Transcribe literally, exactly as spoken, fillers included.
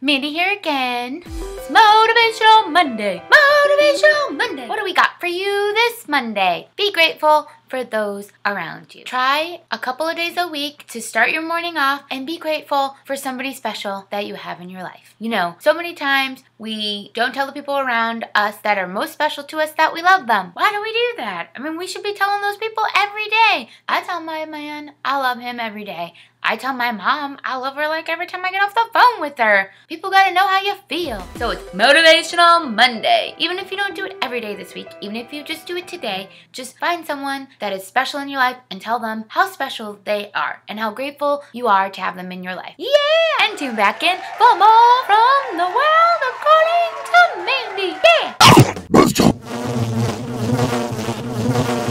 Mandy here again. It's Motivational Monday. Motivational Monday. What do we got for you this Monday? Be grateful for those around you. Try a couple of days a week to start your morning off and be grateful for somebody special that you have in your life. You know, so many times we don't tell the people around us that are most special to us that we love them. Why do we do that? I mean, we should be telling those people every day. I tell my man I love him every day. I tell my mom I love her like every time I get off the phone with her. People gotta know how you feel. So it's Motivational Monday. Even if you don't do it every day this week, even if you just do it today, just find someone that is special in your life and tell them how special they are and how grateful you are to have them in your life. Yeah! And tune back in for more from the world according to Mandy. Yeah!